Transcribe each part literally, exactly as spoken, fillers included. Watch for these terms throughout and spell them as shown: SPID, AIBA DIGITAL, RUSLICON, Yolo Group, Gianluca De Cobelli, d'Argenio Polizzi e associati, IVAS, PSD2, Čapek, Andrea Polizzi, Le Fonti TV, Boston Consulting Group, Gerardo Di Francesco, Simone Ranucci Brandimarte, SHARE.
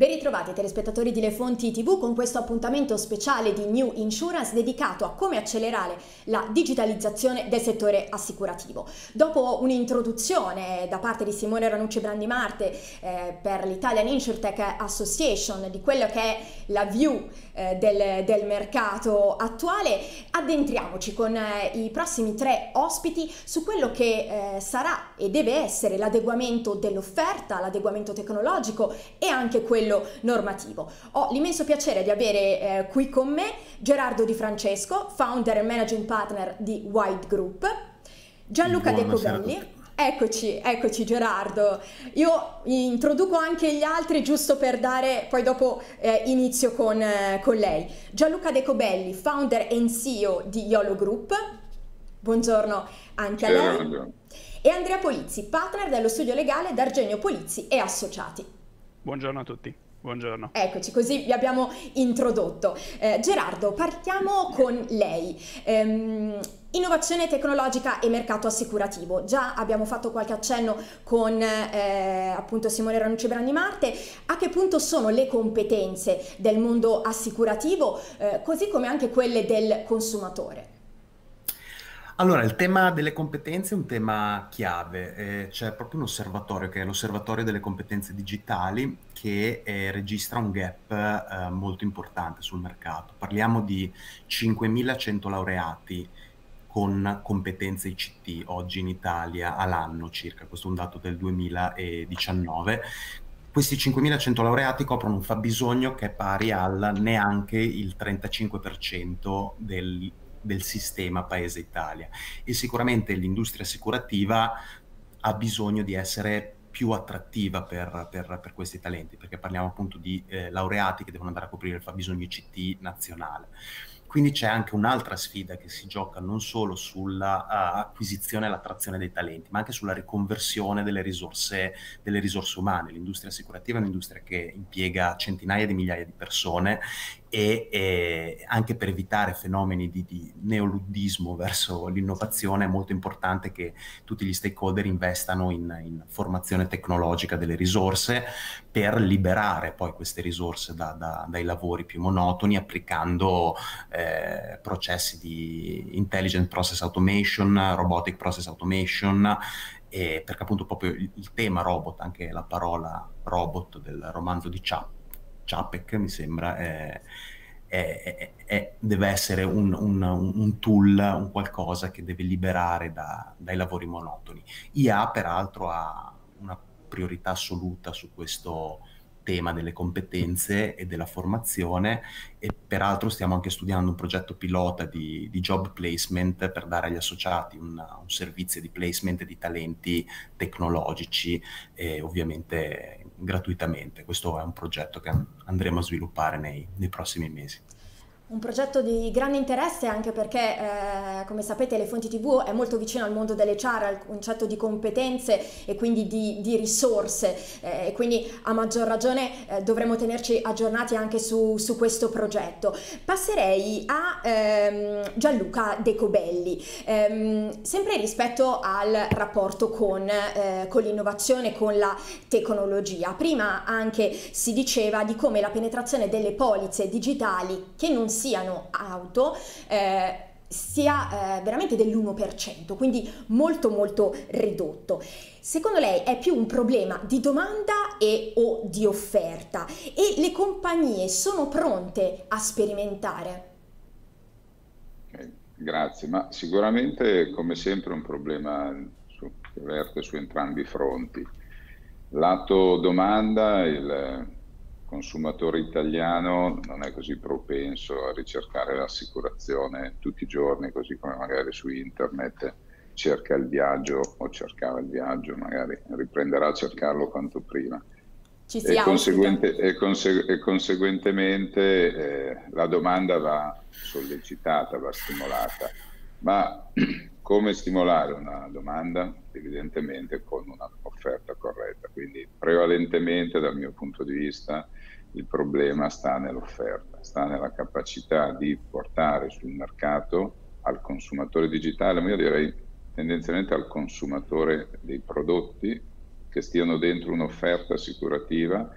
Ben ritrovati telespettatori di Le Fonti tivù con questo appuntamento speciale di New Insurance dedicato a come accelerare la digitalizzazione del settore assicurativo. Dopo un'introduzione da parte di Simone Ranucci Brandimarte eh, per l'Italian Insurtech Association di quello che è la view eh, del, del mercato attuale, addentriamoci con eh, i prossimi tre ospiti su quello che eh, sarà e deve essere l'adeguamento dell'offerta, l'adeguamento tecnologico e anche quello normativo. Ho l'immenso piacere di avere eh, qui con me Gerardo Di Francesco, founder e managing partner di Yolo Group, Gianluca De Cobelli. Eccoci, eccoci Gerardo. Io introduco anche gli altri giusto per dare, poi dopo eh, inizio con, eh, con lei. Gianluca De Cobelli, founder e C E O di Yolo Group. Buongiorno anche a lei. Buongiorno. E Andrea Polizzi, partner dello studio legale d'Argenio Polizzi e associati. Buongiorno a tutti, buongiorno. Eccoci, così vi abbiamo introdotto. Eh, Gerardo, partiamo con lei. Ehm, innovazione tecnologica e mercato assicurativo. Già abbiamo fatto qualche accenno con eh, appunto Simone Ranucci Brandimarte. A che punto sono le competenze del mondo assicurativo, eh, così come anche quelle del consumatore? Allora, il tema delle competenze è un tema chiave. Eh, c'è proprio un osservatorio, che è l'osservatorio delle competenze digitali, che eh, registra un gap eh, molto importante sul mercato. Parliamo di cinquemilacento laureati con competenze I C T oggi in Italia all'anno circa, questo è un dato del duemiladiciannove. Questi cinquemilacento laureati coprono un fabbisogno che è pari al neanche il trentacinque per cento del del sistema Paese Italia, e sicuramente l'industria assicurativa ha bisogno di essere più attrattiva per, per, per questi talenti, perché parliamo appunto di eh, laureati che devono andare a coprire il fabbisogno I C T nazionale. Quindi c'è anche un'altra sfida che si gioca non solo sull'acquisizione uh, e l'attrazione dei talenti, ma anche sulla riconversione delle risorse, delle risorse umane. L'industria assicurativa è un'industria che impiega centinaia di migliaia di persone e, e anche per evitare fenomeni di, di neoluddismo verso l'innovazione è molto importante che tutti gli stakeholder investano in, in formazione tecnologica delle risorse per liberare poi queste risorse da, da, dai lavori più monotoni, applicando eh, Eh, processi di intelligent process automation, robotic process automation, e perché appunto proprio il, il tema robot, anche la parola robot del romanzo di Čapek mi sembra, eh, eh, eh, deve essere un, un, un tool, un qualcosa che deve liberare da, dai lavori monotoni. I A peraltro ha una priorità assoluta su questo tema delle competenze e della formazione, e peraltro stiamo anche studiando un progetto pilota di, di job placement per dare agli associati un, un servizio di placement di talenti tecnologici, eh, ovviamente gratuitamente. Questo è un progetto che andremo a sviluppare nei, nei prossimi mesi. Un progetto di grande interesse, anche perché, eh, come sapete, Le Fonti tivù è molto vicino al mondo dell'H R, al concetto di competenze e quindi di, di risorse, eh, e quindi a maggior ragione eh, dovremo tenerci aggiornati anche su, su questo progetto. Passerei a ehm, Gianluca De Cobelli, ehm, sempre rispetto al rapporto con, eh, con l'innovazione, con la tecnologia. Prima anche si diceva di come la penetrazione delle polizze digitali, che non siano auto, eh, sia eh, veramente dell'uno per cento, quindi molto molto ridotto. Secondo lei è più un problema di domanda e o di offerta, e le compagnie sono pronte a sperimentare? Okay, grazie, ma sicuramente come sempre è un problema su, che verte su entrambi i fronti. Lato domanda, il consumatore italiano non è così propenso a ricercare l'assicurazione tutti i giorni, così come magari su internet cerca il viaggio o cercava il viaggio, magari riprenderà a cercarlo quanto prima. Ci si e, conseguente, e, conse e conseguentemente eh, la domanda va sollecitata, va stimolata. Ma come stimolare una domanda? Evidentemente con un'offerta corretta, quindi prevalentemente dal mio punto di vista il problema sta nell'offerta, sta nella capacità di portare sul mercato al consumatore digitale, ma io direi tendenzialmente al consumatore dei prodotti, che stiano dentro un'offerta assicurativa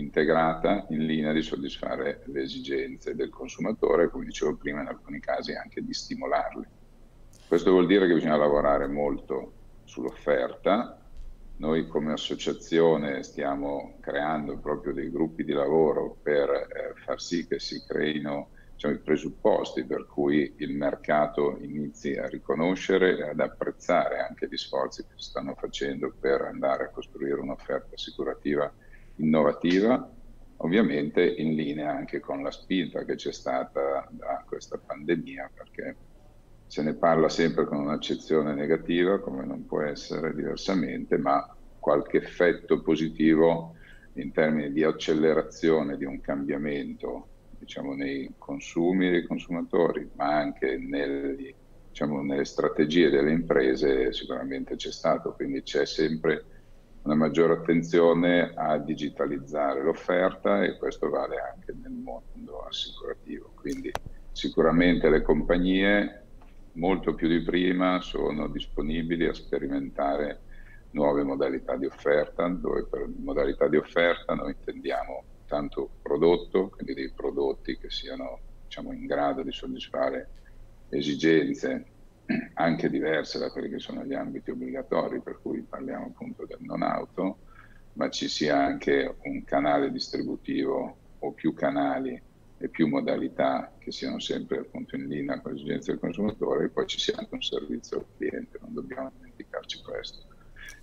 integrata in linea di soddisfare le esigenze del consumatore e, come dicevo prima, in alcuni casi anche di stimolarli. Questo vuol dire che bisogna lavorare molto sull'offerta. Noi come associazione stiamo creando proprio dei gruppi di lavoro per eh, far sì che si creino, diciamo, i presupposti per cui il mercato inizi a riconoscere e ad apprezzare anche gli sforzi che si stanno facendo per andare a costruire un'offerta assicurativa innovativa, ovviamente in linea anche con la spinta che c'è stata da questa pandemia, perché se ne parla sempre con un'accezione negativa, come non può essere diversamente, ma qualche effetto positivo in termini di accelerazione di un cambiamento, diciamo, nei consumi dei consumatori, ma anche nel, diciamo, nelle strategie delle imprese sicuramente c'è stato, quindi c'è sempre una maggiore attenzione a digitalizzare l'offerta e questo vale anche nel mondo assicurativo. Quindi sicuramente le compagnie molto più di prima sono disponibili a sperimentare nuove modalità di offerta, dove per modalità di offerta noi intendiamo tanto prodotto, quindi dei prodotti che siano, diciamo, in grado di soddisfare esigenze anche diverse da quelli che sono gli ambiti obbligatori, per cui parliamo appunto del non auto, ma ci sia anche un canale distributivo o più canali e più modalità che siano sempre appunto in linea con le esigenze del consumatore, e poi ci sia anche un servizio al cliente, non dobbiamo dimenticarci questo.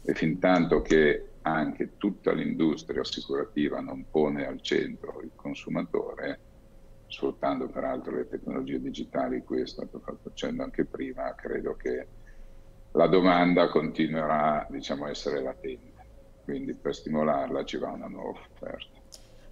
E fin tanto che anche tutta l'industria assicurativa non pone al centro il consumatore, sfruttando peraltro le tecnologie digitali, cui è stato fatto accenno anche prima, credo che la domanda continuerà, diciamo, a essere latente, quindi per stimolarla ci va una nuova offerta.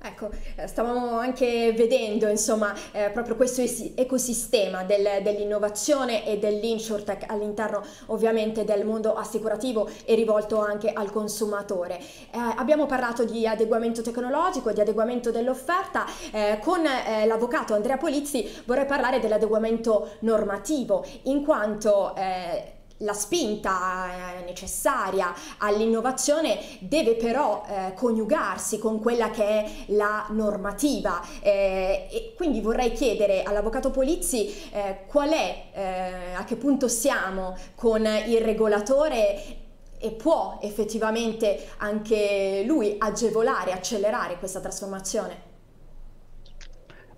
Ecco, stavamo anche vedendo, insomma, eh, proprio questo ecosistema del, dell'innovazione e dell'insurtech all'interno ovviamente del mondo assicurativo e rivolto anche al consumatore. Eh, abbiamo parlato di adeguamento tecnologico, di adeguamento dell'offerta, eh, con eh, l'avvocato Andrea Polizzi vorrei parlare dell'adeguamento normativo, in quanto eh, la spinta necessaria all'innovazione deve però eh, coniugarsi con quella che è la normativa, eh, e quindi vorrei chiedere all'avvocato Polizzi eh, qual è, eh, a che punto siamo con il regolatore e può effettivamente anche lui agevolare, accelerare questa trasformazione?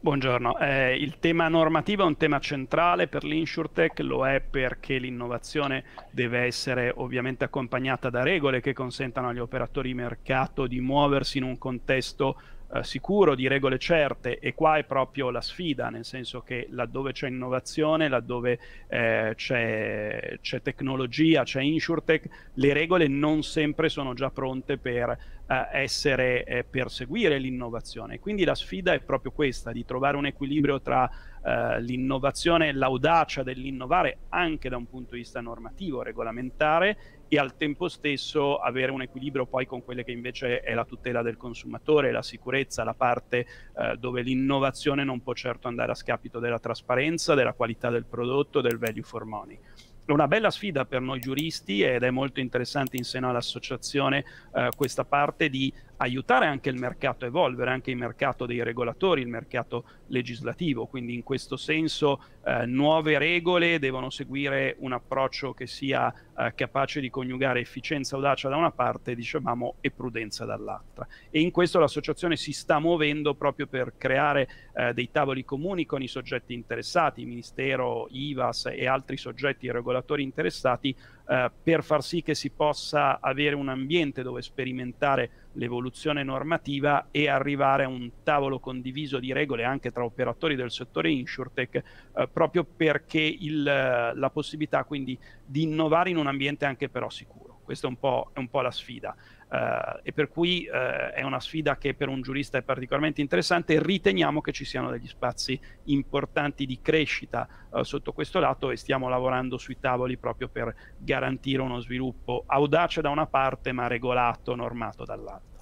Buongiorno, eh, il tema normativo è un tema centrale per l'insurtech, lo è perché l'innovazione deve essere ovviamente accompagnata da regole che consentano agli operatori di mercato di muoversi in un contesto eh, sicuro, di regole certe, e qua è proprio la sfida, nel senso che laddove c'è innovazione, laddove eh, c'è tecnologia, c'è insurtech, le regole non sempre sono già pronte per essere eh, perseguire l'innovazione. Quindi la sfida è proprio questa, di trovare un equilibrio tra eh, l'innovazione e l'audacia dell'innovare anche da un punto di vista normativo, regolamentare, e al tempo stesso avere un equilibrio poi con quelle che invece è la tutela del consumatore, la sicurezza, la parte eh, dove l'innovazione non può certo andare a scapito della trasparenza, della qualità del prodotto, del value for money. È una bella sfida per noi giuristi ed è molto interessante in seno all'associazione eh, questa parte di aiutare anche il mercato a evolvere, anche il mercato dei regolatori, il mercato legislativo. Quindi in questo senso eh, nuove regole devono seguire un approccio che sia eh, capace di coniugare efficienza e audacia da una parte, dicevamo, e prudenza dall'altra. E in questo l'associazione si sta muovendo proprio per creare eh, dei tavoli comuni con i soggetti interessati, Ministero, I V A S e altri soggetti regolatori interessati, eh, per far sì che si possa avere un ambiente dove sperimentare l'evoluzione normativa e arrivare a un tavolo condiviso di regole anche tra operatori del settore insurtech, eh, proprio perché il, eh, la possibilità quindi di innovare in un ambiente anche però sicuro. Questa è un po', è un po' la sfida. Uh, e per cui uh, è una sfida che per un giurista è particolarmente interessante. Riteniamo che ci siano degli spazi importanti di crescita uh, sotto questo lato, e stiamo lavorando sui tavoli proprio per garantire uno sviluppo audace da una parte ma regolato, normato dall'altra.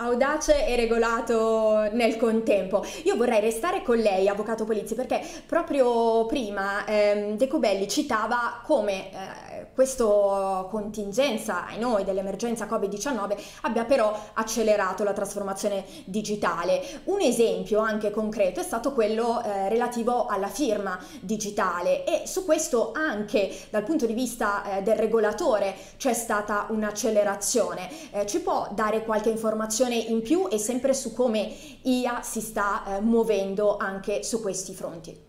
audace e regolato nel contempo. Io vorrei restare con lei, avvocato Polizzi, perché proprio prima ehm, De Cobelli citava come eh, questa contingenza ai noi dell'emergenza Covid diciannove abbia però accelerato la trasformazione digitale. Un esempio anche concreto è stato quello eh, relativo alla firma digitale, e su questo anche dal punto di vista eh, del regolatore c'è stata un'accelerazione. Eh, ci può dare qualche informazione in più e sempre su come I A si sta eh, muovendo anche su questi fronti?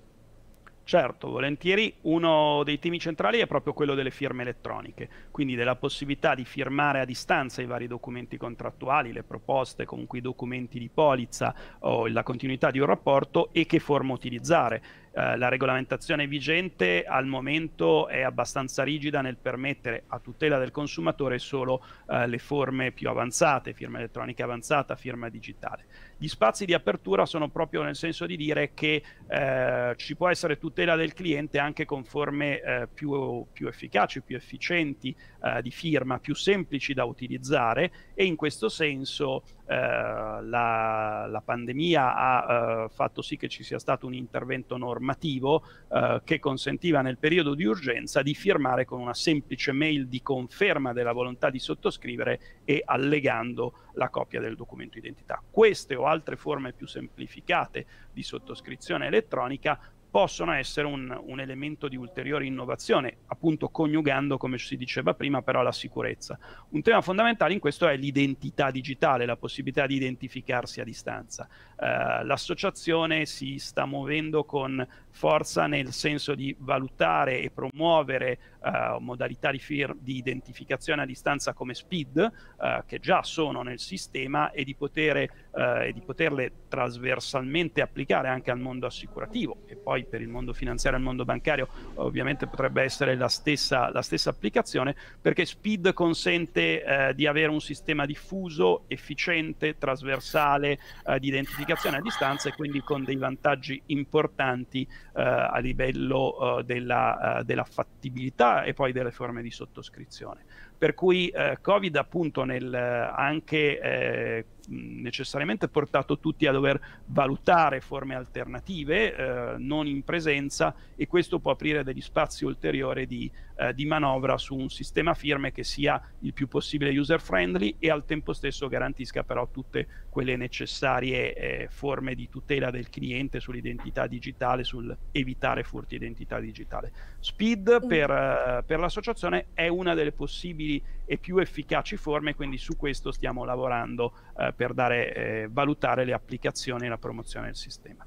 Certo, volentieri. Uno dei temi centrali è proprio quello delle firme elettroniche, quindi della possibilità di firmare a distanza i vari documenti contrattuali, le proposte, comunque i documenti di polizza o la continuità di un rapporto e che forma utilizzare. Eh, la regolamentazione vigente al momento è abbastanza rigida nel permettere a tutela del consumatore solo eh, le forme più avanzate, firma elettronica avanzata, firma digitale. Gli spazi di apertura sono proprio nel senso di dire che eh, ci può essere tutela del cliente anche con forme eh, più, più efficaci, più efficienti eh, di firma, più semplici da utilizzare, e in questo senso eh, la, la pandemia ha eh, fatto sì che ci sia stato un intervento normativo eh, che consentiva nel periodo di urgenza di firmare con una semplice mail di conferma della volontà di sottoscrivere e allegando la copia del documento identità. Queste o altre forme più semplificate di sottoscrizione elettronica possono essere un, un elemento di ulteriore innovazione, appunto coniugando, come si diceva prima, però la sicurezza. Un tema fondamentale in questo è l'identità digitale, la possibilità di identificarsi a distanza. Eh, l'associazione si sta muovendo con forza nel senso di valutare e promuovere eh, modalità di, di identificazione a distanza come SPID, eh, che già sono nel sistema, e di, potere, eh, e di poterle trasversalmente applicare anche al mondo assicurativo, e poi per il mondo finanziario e il mondo bancario ovviamente potrebbe essere la stessa, la stessa applicazione, perché SPID consente eh, di avere un sistema diffuso, efficiente, trasversale eh, di identificazione a distanza, e quindi con dei vantaggi importanti eh, a livello eh, della, eh, della fattibilità e poi delle forme di sottoscrizione. Per cui eh, Covid appunto nel, anche eh, necessariamente portato tutti a dover valutare forme alternative eh, non in presenza, e questo può aprire degli spazi ulteriori di, eh, di manovra su un sistema firme che sia il più possibile user friendly e al tempo stesso garantisca però tutte quelle necessarie eh, forme di tutela del cliente sull'identità digitale, sul evitare furti identità digitale. SPID per, eh, per l'associazione è una delle possibili e più efficaci forme, quindi su questo stiamo lavorando eh, per dare, eh, valutare le applicazioni e la promozione del sistema.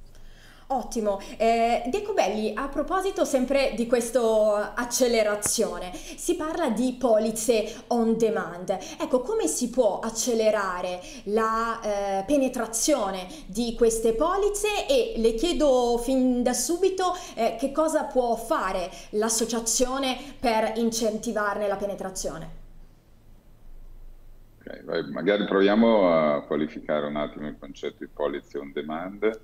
Ottimo. Eh, De Cobelli, a proposito sempre di questa accelerazione, si parla di polizze on demand. Ecco, come si può accelerare la eh, penetrazione di queste polizze, e le chiedo fin da subito eh, che cosa può fare l'associazione per incentivarne la penetrazione? Okay, vai, magari proviamo a qualificare un attimo il concetto di polizze on demand,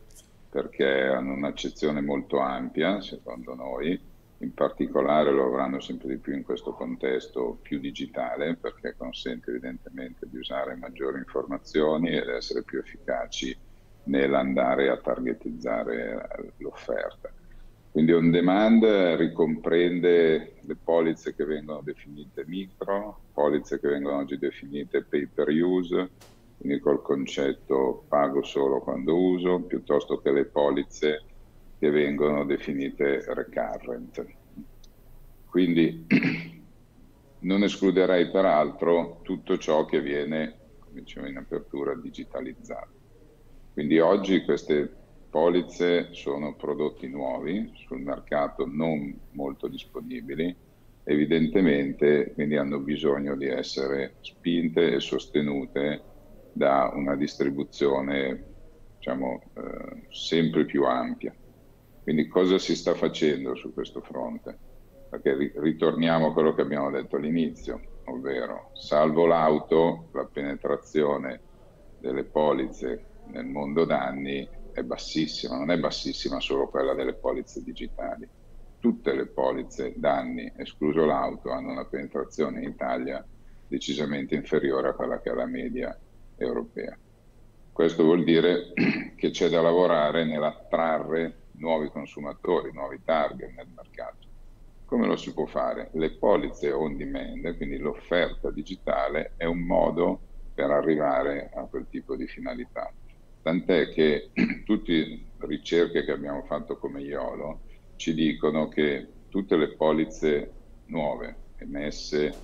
perché hanno un'accezione molto ampia, secondo noi, in particolare lo avranno sempre di più in questo contesto più digitale, perché consente evidentemente di usare maggiori informazioni ed essere più efficaci nell'andare a targetizzare l'offerta. Quindi on demand ricomprende le polizze che vengono definite micro, polizze che vengono oggi definite pay per use, quindi col concetto pago solo quando uso, piuttosto che le polizze che vengono definite recurrent. Quindi non escluderei peraltro tutto ciò che viene, come dicevo in apertura, digitalizzato. Quindi oggi queste polizze sono prodotti nuovi, sul mercato non molto disponibili, evidentemente, quindi hanno bisogno di essere spinte e sostenute da una distribuzione, diciamo, eh, sempre più ampia. Quindi cosa si sta facendo su questo fronte? Perché ri ritorniamo a quello che abbiamo detto all'inizio, ovvero salvo l'auto, la penetrazione delle polizze nel mondo danni è bassissima, non è bassissima solo quella delle polizze digitali. Tutte le polizze danni, escluso l'auto, hanno una penetrazione in Italia decisamente inferiore a quella che è la media europea. Questo vuol dire che c'è da lavorare nell'attrarre nuovi consumatori, nuovi target nel mercato. Come lo si può fare? Le polizze on demand, quindi l'offerta digitale, è un modo per arrivare a quel tipo di finalità. Tant'è che tutte le ricerche che abbiamo fatto come Yolo ci dicono che tutte le polizze nuove emesse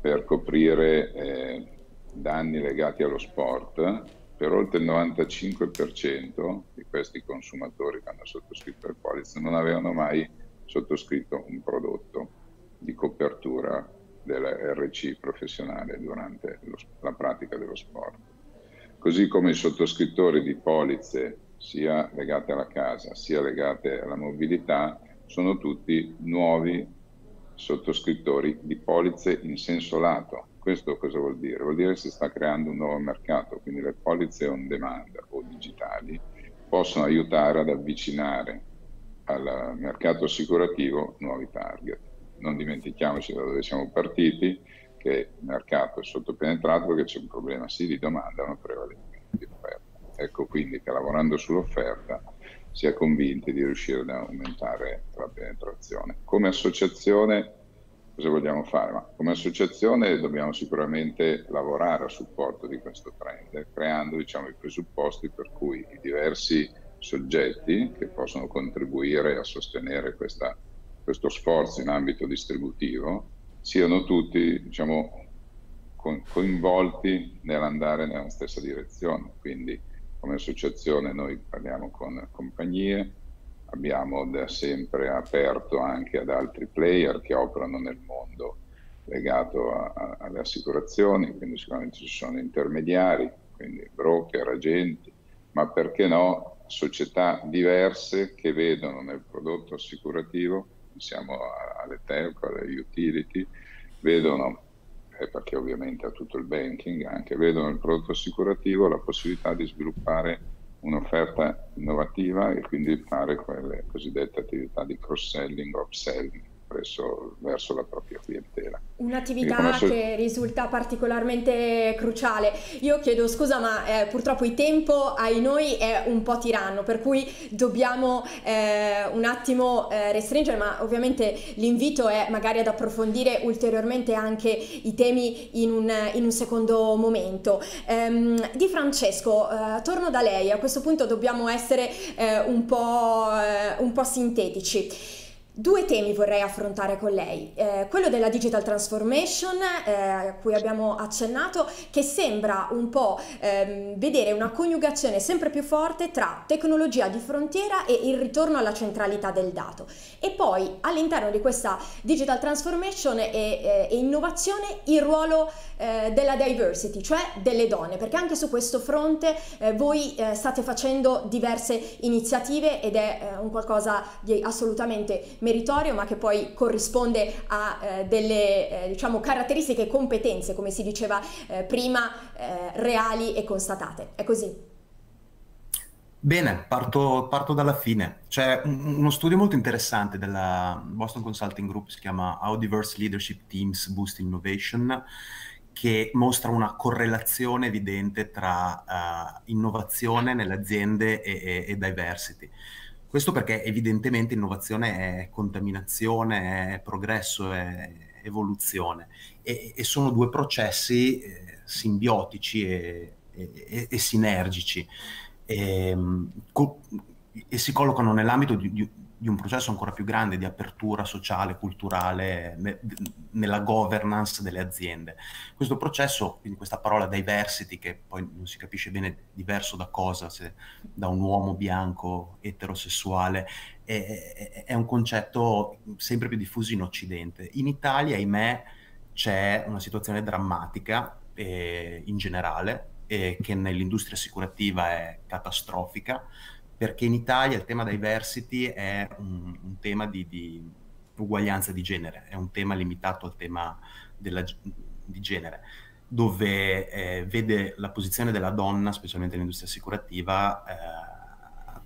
per coprire eh, danni legati allo sport, per oltre il novantacinque per cento di questi consumatori che hanno sottoscritto le polizze non avevano mai sottoscritto un prodotto di copertura dell'R C professionale durante lo, la pratica dello sport. Così come i sottoscrittori di polizze sia legate alla casa sia legate alla mobilità sono tutti nuovi sottoscrittori di polizze in senso lato. Questo cosa vuol dire? Vuol dire che si sta creando un nuovo mercato, quindi le polizze on demand o digitali possono aiutare ad avvicinare al mercato assicurativo nuovi target. Non dimentichiamoci da dove siamo partiti, che il mercato è sottopenetrato perché c'è un problema sì di domanda ma prevalentemente di offerta. Ecco quindi che lavorando sull'offerta si è convinti di riuscire ad aumentare la penetrazione. Come associazione cosa vogliamo fare? Ma come associazione dobbiamo sicuramente lavorare a supporto di questo trend, creando diciamo, i presupposti per cui i diversi soggetti che possono contribuire a sostenere questa, questo sforzo in ambito distributivo siano tutti diciamo, co- coinvolti nell'andare nella stessa direzione. Quindi come associazione noi parliamo con compagnie, abbiamo da sempre aperto anche ad altri player che operano nel mondo legato a, a, alle assicurazioni, quindi sicuramente ci sono intermediari, quindi broker, agenti, ma perché no società diverse che vedono nel prodotto assicurativo, pensiamo alle telco, alle utility, vedono, eh, perché ovviamente a tutto il banking anche, vedono nel prodotto assicurativo la possibilità di sviluppare un'offerta innovativa e quindi fare quelle cosiddette attività di cross-selling o upselling presso, verso la propria clientela. Un'attività so... che risulta particolarmente cruciale. Io chiedo scusa ma eh, purtroppo il tempo ai noi è un po' tiranno, per cui dobbiamo eh, un attimo eh, restringere, ma ovviamente l'invito è magari ad approfondire ulteriormente anche i temi in un, in un secondo momento. Ehm, Di Francesco, eh, torno da lei, a questo punto dobbiamo essere eh, un po', eh, un po' sintetici. Due temi vorrei affrontare con lei, eh, quello della digital transformation eh, a cui abbiamo accennato, che sembra un po' ehm, vedere una coniugazione sempre più forte tra tecnologia di frontiera e il ritorno alla centralità del dato, e poi all'interno di questa digital transformation e, e, e innovazione il ruolo eh, della diversity, cioè delle donne, perché anche su questo fronte eh, voi eh, state facendo diverse iniziative ed è eh, un qualcosa di assolutamente meritorio, ma che poi corrisponde a eh, delle eh, diciamo caratteristiche e competenze, come si diceva eh, prima, eh, reali e constatate. È così? Bene, parto, parto dalla fine. C'è un, uno studio molto interessante della Boston Consulting Group, si chiama How Diverse Leadership Teams Boost Innovation, che mostra una correlazione evidente tra uh, innovazione nelle aziende e, e, e diversity. Questo perché evidentemente innovazione è contaminazione, è progresso, è evoluzione e, e sono due processi eh, simbiotici e, e, e sinergici e, co e si collocano nell'ambito di, di, di un processo ancora più grande di apertura sociale, culturale, ne, nella governance delle aziende. Questo processo, quindi questa parola diversity, che poi non si capisce bene diverso da cosa, se da un uomo bianco eterosessuale, è, è un concetto sempre più diffuso in Occidente. In Italia, ahimè, c'è una situazione drammatica eh, in generale, eh, che nell'industria assicurativa è catastrofica, perché in Italia il tema diversity è un, un tema di, di uguaglianza di genere, è un tema limitato al tema della, di genere, dove eh, vede la posizione della donna, specialmente nell'industria assicurativa, eh,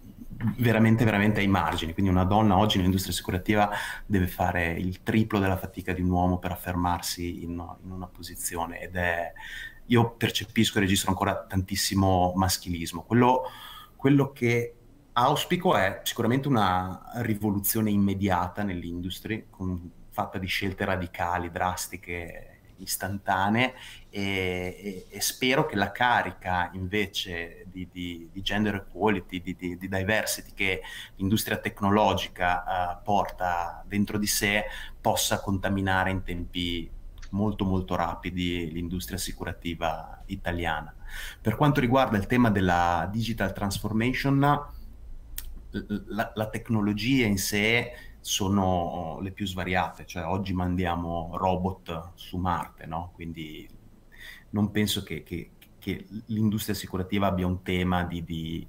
veramente, veramente ai margini. Quindi una donna oggi nell'industria assicurativa deve fare il triplo della fatica di un uomo per affermarsi in, in una posizione, ed è, io percepisco e registro ancora tantissimo maschilismo. Quello, quello che auspico è sicuramente una rivoluzione immediata nell'industria, fatta di scelte radicali, drastiche, istantanee, e, e, e spero che la carica invece di, di, di gender equality, di, di, di diversity che l'industria tecnologica uh, porta dentro di sé possa contaminare in tempi molto molto rapidi l'industria assicurativa italiana. Per quanto riguarda il tema della digital transformation, La, la tecnologia in sé sono le più svariate, cioè oggi mandiamo robot su Marte, no? Quindi non penso che, che, che l'industria assicurativa abbia un tema di, di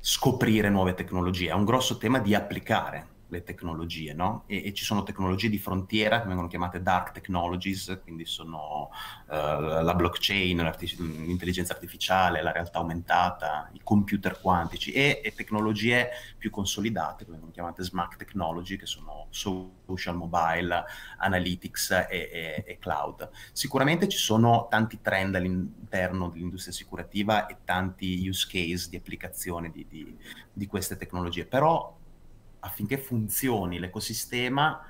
scoprire nuove tecnologie, è un grosso tema di applicare le tecnologie, no? E, e ci sono tecnologie di frontiera che vengono chiamate dark technologies, quindi sono uh, la blockchain, l'intelligenza artificiale, la realtà aumentata, i computer quantici, e, e tecnologie più consolidate che vengono chiamate smart technology, che sono social, mobile, analytics e, e, e cloud. Sicuramente ci sono tanti trend all'interno dell'industria assicurativa e tanti use case di applicazione di, di, di queste tecnologie, però affinché funzioni l'ecosistema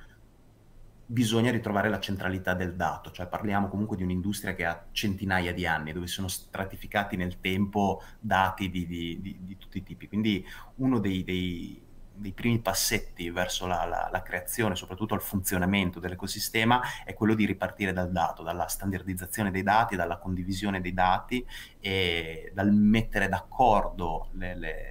bisogna ritrovare la centralità del dato, cioè parliamo comunque di un'industria che ha centinaia di anni, dove sono stratificati nel tempo dati di, di, di, di tutti i tipi, quindi uno dei, dei, dei primi passetti verso la, la, la creazione, soprattutto al funzionamento dell'ecosistema, è quello di ripartire dal dato, dalla standardizzazione dei dati, dalla condivisione dei dati e dal mettere d'accordo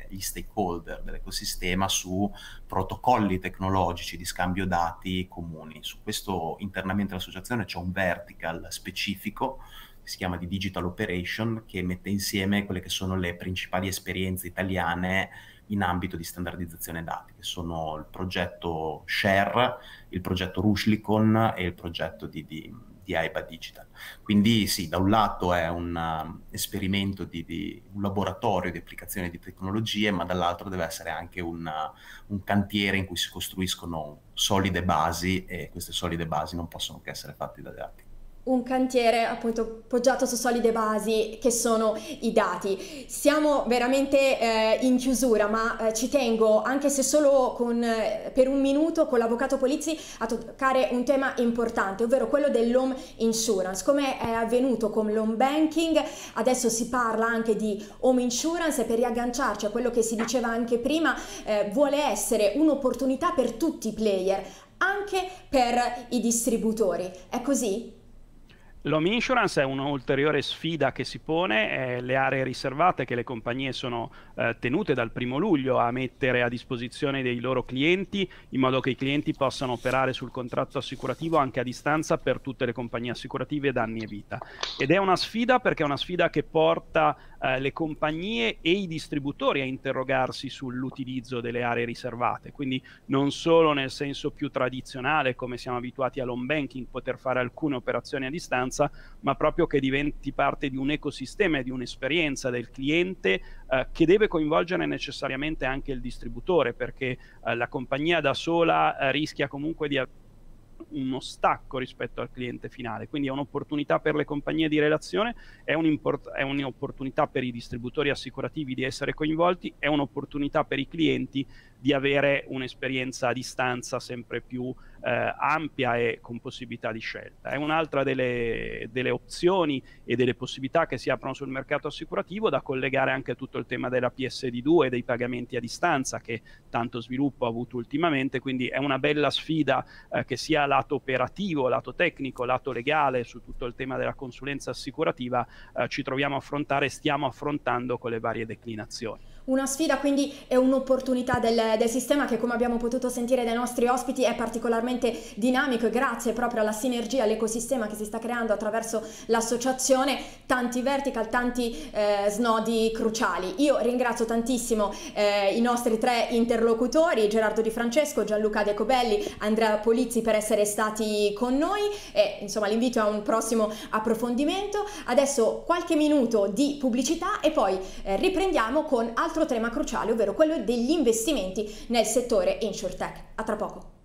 gli stakeholder dell'ecosistema su protocolli tecnologici di scambio dati comuni. Su questo internamente l'associazione c'è un vertical specifico, si chiama di Digital Operation, che mette insieme quelle che sono le principali esperienze italiane in ambito di standardizzazione dati, che sono il progetto SHARE, il progetto RUSLICON e il progetto di, di, di AIBA Digital. Quindi sì, da un lato è un um, esperimento di, di un laboratorio di applicazione di tecnologie, ma dall'altro deve essere anche un, uh, un cantiere in cui si costruiscono solide basi, e queste solide basi non possono che essere fatte da dati. Un cantiere appunto poggiato su solide basi che sono i dati. Siamo veramente eh, in chiusura, ma eh, ci tengo, anche se solo con, eh, per un minuto, con l'avvocato Polizzi a toccare un tema importante, ovvero quello dell'home insurance. Come è avvenuto con l'home banking, adesso si parla anche di home insurance, e per riagganciarci a quello che si diceva anche prima, eh, vuole essere un'opportunità per tutti i player, anche per i distributori. È così? L'home insurance è un'ulteriore sfida che si pone, eh, le aree riservate che le compagnie sono eh, tenute dal primo luglio a mettere a disposizione dei loro clienti, in modo che i clienti possano operare sul contratto assicurativo anche a distanza per tutte le compagnie assicurative danni e vita. Ed è una sfida perché è una sfida che porta eh, le compagnie e i distributori a interrogarsi sull'utilizzo delle aree riservate, quindi non solo nel senso più tradizionale, come siamo abituati all'home banking, poter fare alcune operazioni a distanza, ma proprio che diventi parte di un ecosistema e di un'esperienza del cliente eh, che deve coinvolgere necessariamente anche il distributore, perché eh, la compagnia da sola eh, rischia comunque di avere uno stacco rispetto al cliente finale. Quindi è un'opportunità per le compagnie di relazione, è un'opportunità per i distributori assicurativi di essere coinvolti, è un'opportunità per i clienti di avere un'esperienza a distanza sempre più eh, ampia e con possibilità di scelta. È un'altra delle, delle opzioni e delle possibilità che si aprono sul mercato assicurativo, da collegare anche a tutto il tema della P S D due e dei pagamenti a distanza, che tanto sviluppo ha avuto ultimamente. Quindi è una bella sfida eh, che sia lato operativo, lato tecnico, lato legale, su tutto il tema della consulenza assicurativa eh, ci troviamo a affrontare e stiamo affrontando con le varie declinazioni. Una sfida, quindi è un'opportunità del, del sistema che, come abbiamo potuto sentire dai nostri ospiti, è particolarmente dinamico, e grazie proprio alla sinergia, all'ecosistema che si sta creando attraverso l'associazione, tanti vertical, tanti eh, snodi cruciali. Io ringrazio tantissimo eh, i nostri tre interlocutori, Gerardo Di Francesco, Gianluca De Cobelli, Andrea Polizzi, per essere stati con noi, e insomma l'invito a un prossimo approfondimento. Adesso qualche minuto di pubblicità e poi eh, riprendiamo con altro tema cruciale, ovvero quello degli investimenti nel settore InsurTech. A tra poco.